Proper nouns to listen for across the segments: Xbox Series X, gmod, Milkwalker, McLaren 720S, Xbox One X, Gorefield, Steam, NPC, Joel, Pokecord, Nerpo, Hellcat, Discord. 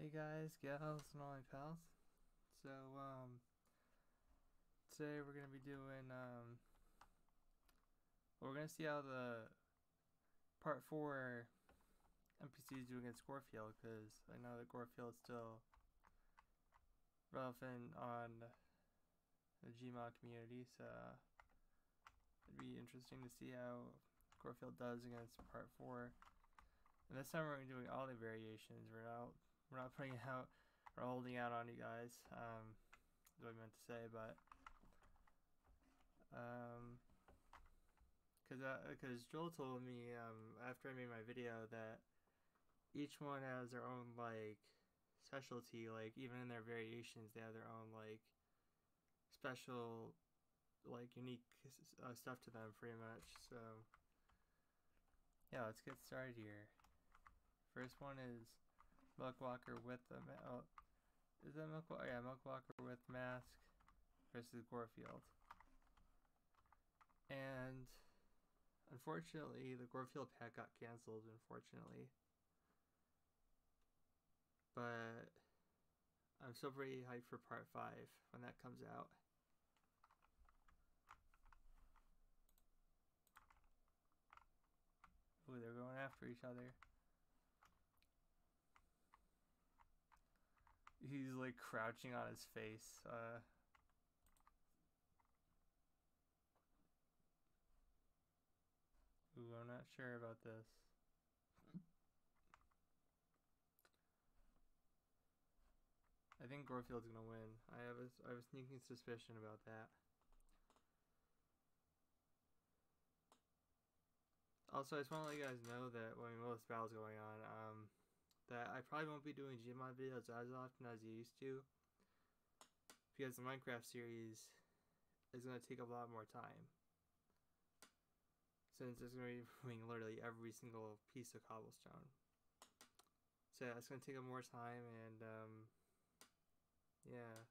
Hey guys, gals, and all my pals. So, today we're going to be doing, we're going to see how the part 4 NPCs do against Gorefield, because I know that Gorefield is still relevant on the gmod community, so it'd be interesting to see how Gorefield does against part 4. And this time we're going to be doing all the variations. We're not putting out or holding out on you guys, is what I meant to say, but because Joel told me after I made my video that each one has their own like specialty, like even in their variations they have their own like special, like unique stuff to them pretty much. So yeah, let's get started here. First one is Milkwalker with the Milkwalker with mask versus Gorefield. And unfortunately, the Gorefield pack got canceled. Unfortunately, but I'm still pretty hyped for part 5 when that comes out. Ooh, they're going after each other. He's like crouching on his face. Ooh, I'm not sure about this. I think Gorefield's gonna win. I have a sneaking suspicion about that. Also, I just want to let you guys know that while this battle's going on, that I probably won't be doing gmod videos as often as I used to, because the Minecraft series is going to take a lot more time, since it's going to be doing literally every single piece of cobblestone. So yeah, it's going to take up more time, and yeah,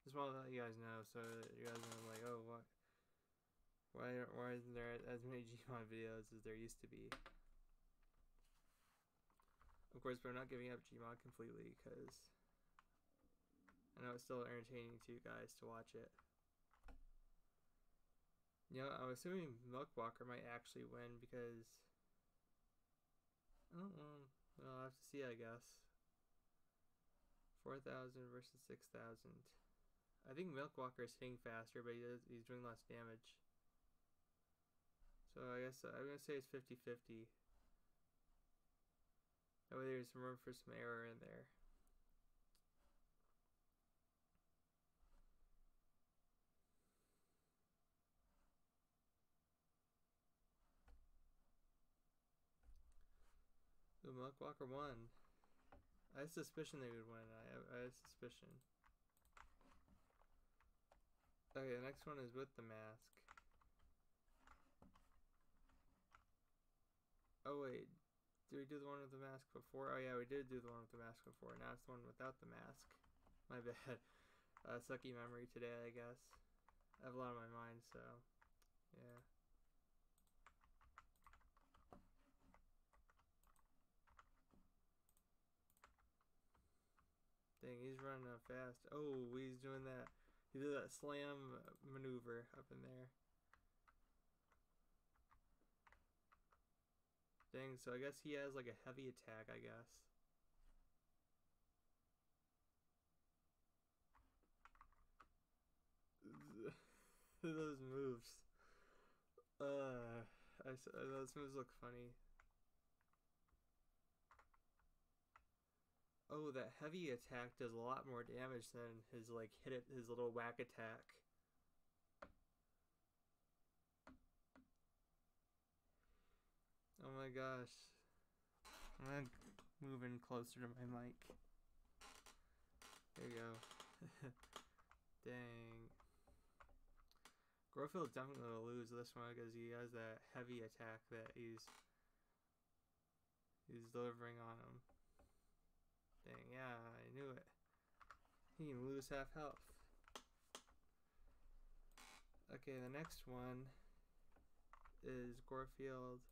just want to let you guys know so that you guys know, like, oh, what? Why isn't there as many gmod videos as there used to be? Of course, we're not giving up gmod completely, because I know it's still entertaining to you guys to watch it. You know, I'm assuming Milkwalker might actually win, because I don't know. Well, I'll have to see, I guess. 4,000 versus 6,000. I think Milkwalker is hitting faster, but he's doing less damage. So I guess I'm going to say it's 50-50. That way there's some room for some error in there. The Milkwalker won. I had suspicion they would win. I had suspicion. Okay, the next one is with the mask. Oh wait. Did we do the one with the mask before? Oh yeah, we did do the one with the mask before. Now it's the one without the mask. My bad. Sucky memory today, I guess. I have a lot on my mind, so yeah. Dang, he's running up fast. Oh, he's doing that. He did that slam maneuver up in there. Dang, so I guess he has like a heavy attack, I guess. Those moves. Those moves look funny. Oh, that heavy attack does a lot more damage than his like his little whack attack. Oh my gosh. I'm gonna move in closer to my mic. There you go. Dang. Gorefield's definitely gonna lose this one, because he has that heavy attack that he's delivering on him. Dang, yeah, I knew it. He can lose half health. Okay, the next one is Gorefield.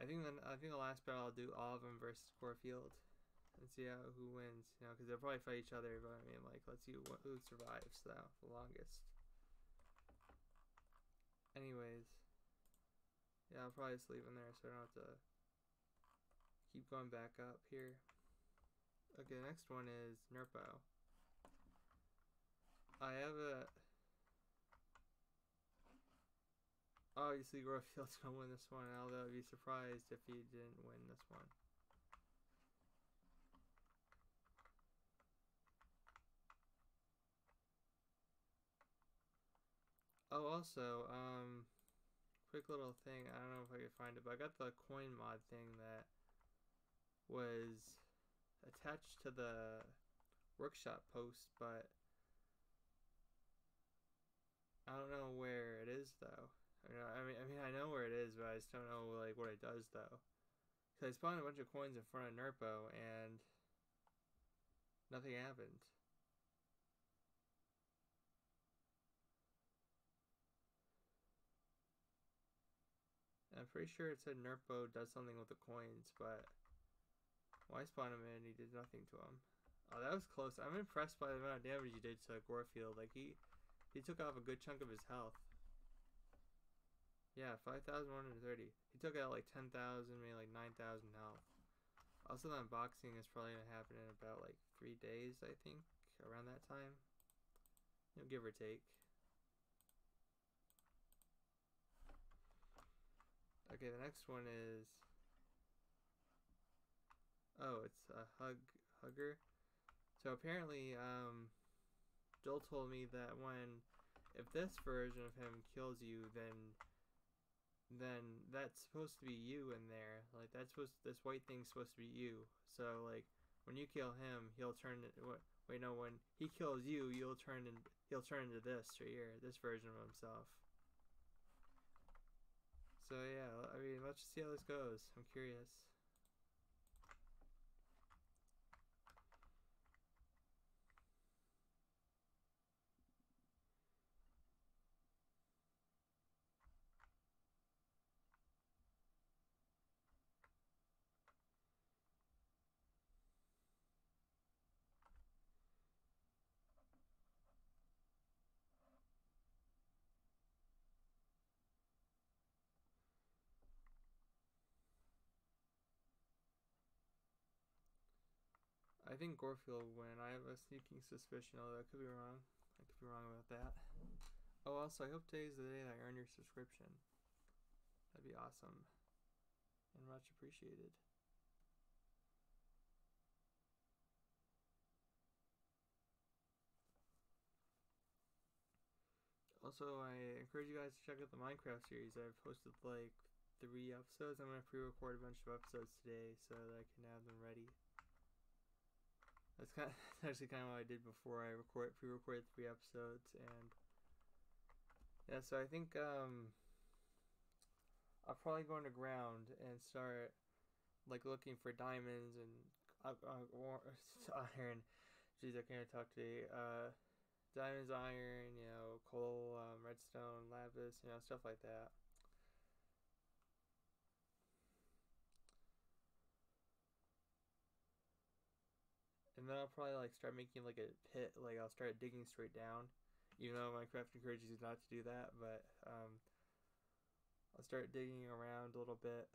I think the last battle I'll do all of them versus Gorefield. and see how who wins, you know, because they'll probably fight each other, but I mean, like, let's see who survives though the longest. Anyways, yeah, I'll probably just leave in there so I don't have to keep going back up here. Okay, the next one is Nerpo. I have a... Obviously, Gorefield's going to win this one, although I'd be surprised if he didn't win this one. Oh, also, quick little thing, I don't know if I could find it, but I got the coin mod thing that was attached to the workshop post, but I don't know where it is, though. I mean, I know where it is, but I just don't know, like, what it does, though. Because I spawned a bunch of coins in front of Nerpo, and nothing happened. And I'm pretty sure it said Nerpo does something with the coins, but... Well, I spawned him in, and he did nothing to him. Oh, that was close. I'm impressed by the amount of damage he did to Gorefield. Like, he took off a good chunk of his health. Yeah, 5,130. He took out like 10,000, maybe like 9,000 health. Also, the unboxing is probably going to happen in about like 3 days, I think, around that time. You know, give or take. Okay, the next one is... Oh, it's a hugger. So apparently, Joel told me that if this version of him kills you, then that's supposed to be you in there. Like, this white thing's supposed to be you. So, like, when you kill him, he'll turn... Wait, no, when he kills you, he'll turn into this right here, this version of himself. So, yeah, I mean, let's just see how this goes. I'm curious. I think Gorefield will win. I have a sneaking suspicion, although I could be wrong. I could be wrong about that. Oh, also, I hope today's the day that I earn your subscription. That'd be awesome. And much appreciated. Also, I encourage you guys to check out the Minecraft series. I've posted like 3 episodes. I'm going to pre-record a bunch of episodes today so that I can have them ready. That's actually kind of what I did before. I pre-recorded 3 episodes, and yeah, so I think I'll probably go underground and start like looking for diamonds and iron. Jeez, I can't talk today. Diamonds, iron, you know, coal, redstone, lapis, you know, stuff like that. And then I'll probably like start making like a pit, like I'll start digging straight down, even though Minecraft encourages you not to do that, but I'll start digging around a little bit,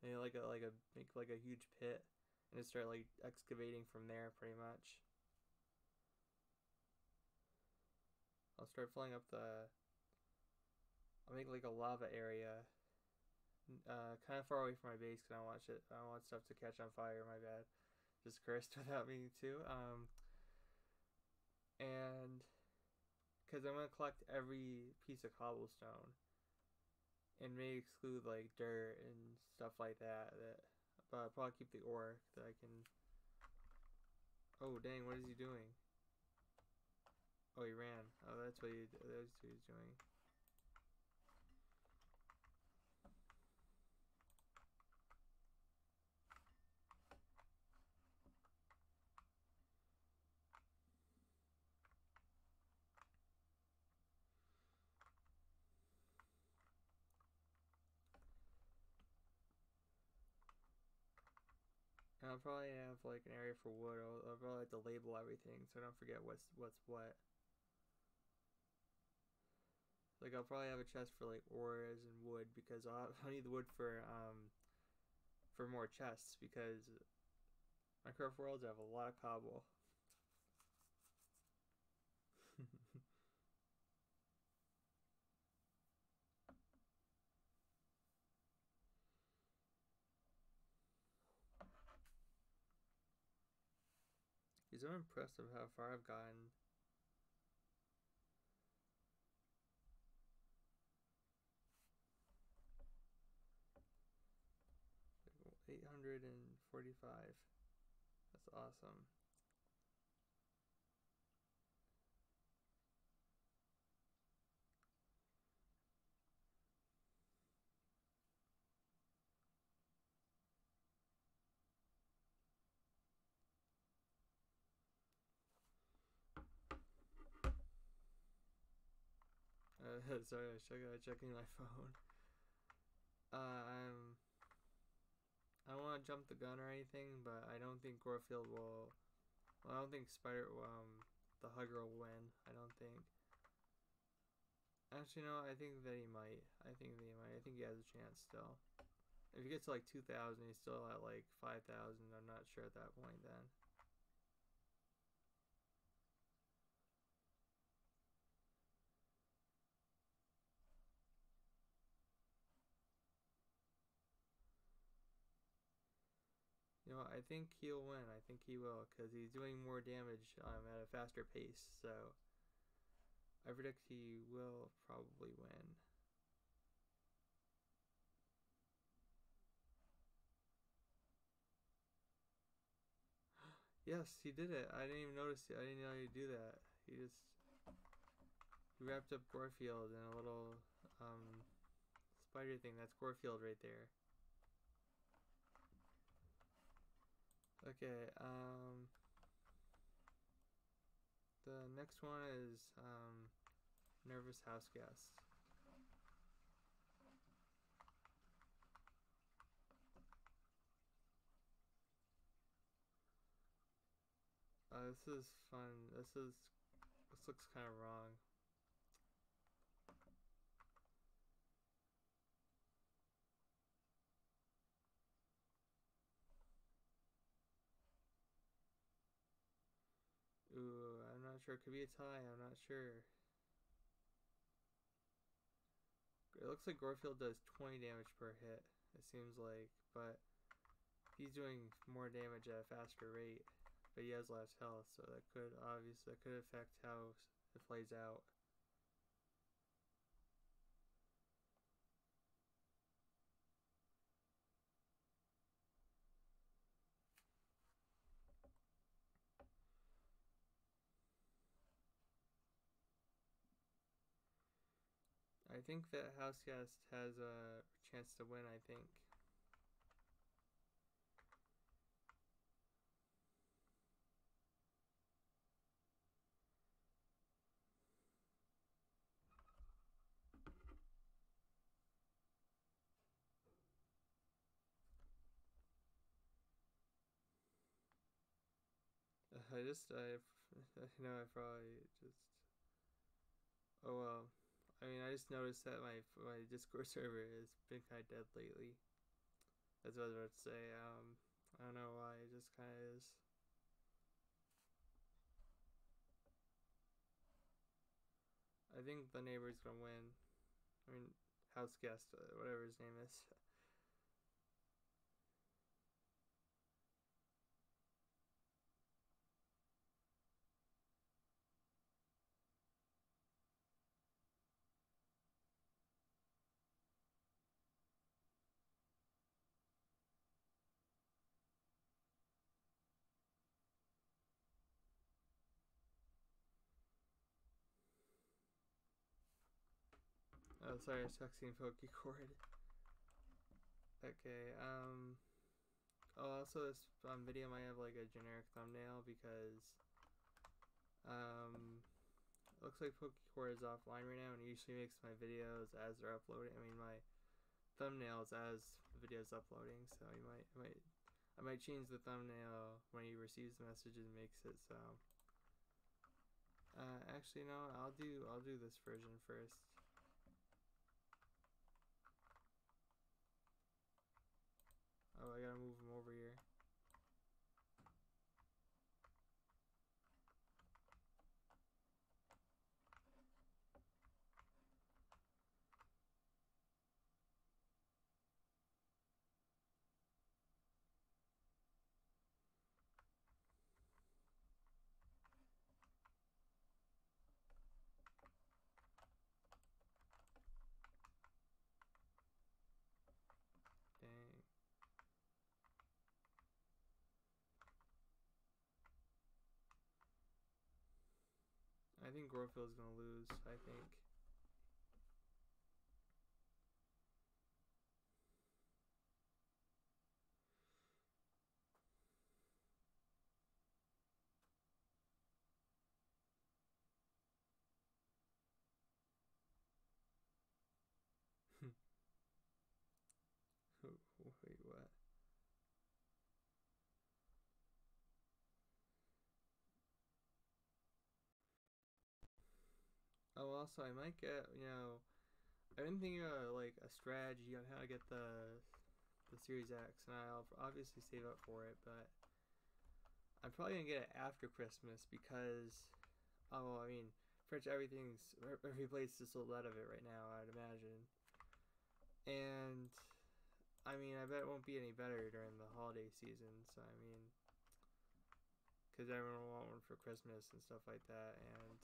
and make like a huge pit, and just start like excavating from there pretty much. I'll start filling up I'll make like a lava area, kind of far away from my base because I don't want stuff to catch on fire. My bad. Just cursed without meaning to, and because I'm going to collect every piece of cobblestone and may exclude like dirt and stuff like that, but I'll probably keep the ore that I can. Oh dang, what is he doing? Oh, he ran. Oh, that's what that's what he's doing. I I'll probably have like an area for wood. I'll probably like to label everything so I don't forget what's what. Like I'll probably have a chest for like ores and wood because I'll need the wood for more chests because Minecraft worlds have a lot of cobble. Because I'm impressed with how far I've gotten. Like 845. That's awesome. Sorry, I was checking my phone. I don't want to jump the gun or anything, but I don't think Gorefield will. Well, I don't think the Hugger will win. I don't think. Actually, no. I think that he might. I think he has a chance still. If he gets to like 2,000, he's still at like 5,000. I'm not sure at that point then. You know, I think he'll win. I think he will, because he's doing more damage at a faster pace. So I predict he will probably win. Yes, he did it. I didn't even notice it. I didn't know he'd do that. He wrapped up Gorefield in a little spider thing. That's Gorefield right there. Okay, the next one is nervous house guest. This is fun. This looks kind of wrong. Ooh, I'm not sure. It could be a tie. I'm not sure. It looks like Gorefield does 20 damage per hit, it seems like, but he's doing more damage at a faster rate, but he has less health, so that could obviously affect how it plays out. I think that Houseguest has a chance to win, I think. I know I probably just, oh well. I mean, I just noticed that my Discord server has been kind of dead lately. That's what I was about to say. I don't know why, it just kind of is. I think the neighbor's gonna win. I mean, house guest, whatever his name is. Oh, sorry, I was texting Pokecord. Okay, oh, also this video might have like a generic thumbnail because it looks like Pokecord is offline right now and it usually makes my videos as they're uploading. I mean, my thumbnails as the video's uploading, so you might I might change the thumbnail when he receives messages, makes it so. Actually no, I'll do this version first. Oh, I gotta move him over here. Dang. I think Gorefield's gonna lose, I think. Wait, what? Oh, also, I might get, you know, I've been thinking about, like, a strategy on how to get the Series X, and I'll obviously save up for it, but I'm probably going to get it after Christmas because, oh, I mean, every place is sold out of it right now, I'd imagine. And, I mean, I bet it won't be any better during the holiday season, so, I mean, because everyone will want one for Christmas and stuff like that, and,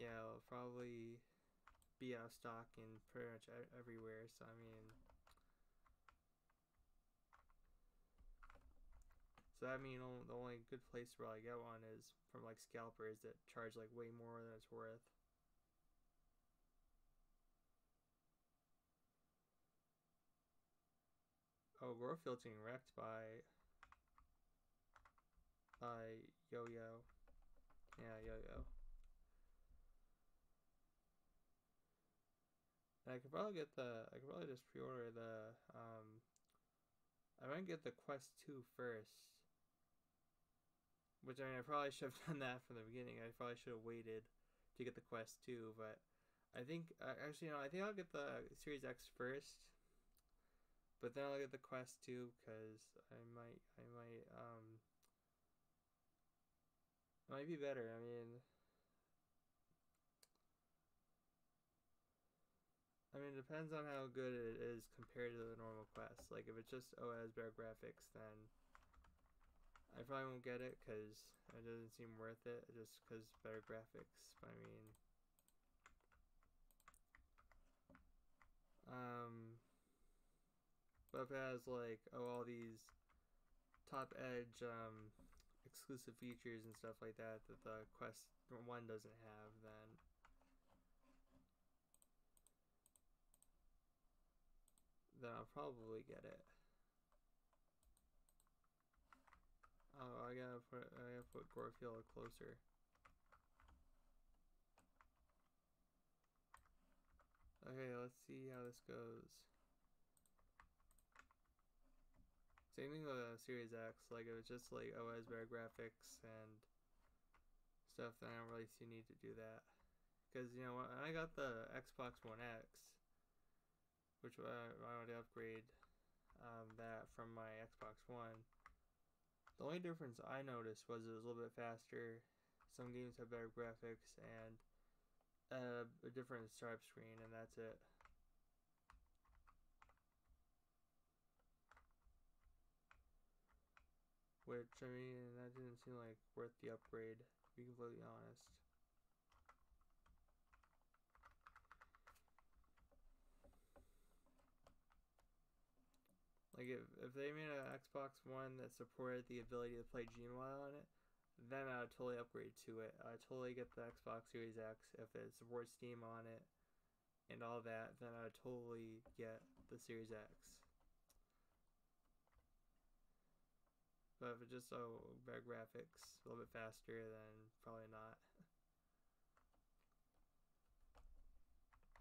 yeah, it'll probably be out of stock in pretty much everywhere, so I mean, the only good place to really get one is from like scalpers that charge like way more than it's worth. Oh, Gorefield's getting wrecked by Yo-Yo. Yeah, Yo-Yo. I could probably just pre-order the, I might get the Quest 2 first. Which, I mean, I probably should have done that from the beginning. I probably should have waited to get the Quest 2, but I think, actually, no, I think I'll get the Series X first. But then I'll get the Quest 2, because it might be better, I mean. It depends on how good it is compared to the normal Quest. Like, if it's just OS better graphics, then I probably won't get it because it doesn't seem worth it, just because better graphics. I mean, but if it has, like, all these top-edge exclusive features and stuff like that that the Quest 1 doesn't have, then I'll probably get it. Oh, I gotta put Gorefield closer. Okay, let's see how this goes. Same thing with Series X. Like, it was just like OS better graphics and stuff. Then I don't really see need to do that, because you know when I got the Xbox One X, which I wanted to upgrade that from my Xbox One. The only difference I noticed was it was a little bit faster. Some games have better graphics and a different start screen, and that's it. Which, I mean, that didn't seem like worth the upgrade, to be completely honest. Like, if they made an Xbox One that supported the ability to play Gmod on it, then I would totally upgrade to it. I would totally get the Xbox Series X. If it supports Steam on it and all that, then I would totally get the Series X. But if it's just better graphics, a little bit faster, then probably not.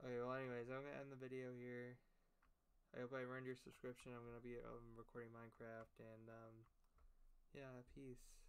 Okay, well anyways, I'm gonna end the video here. I hope I earned your subscription. I'm going to be recording Minecraft, and yeah, peace.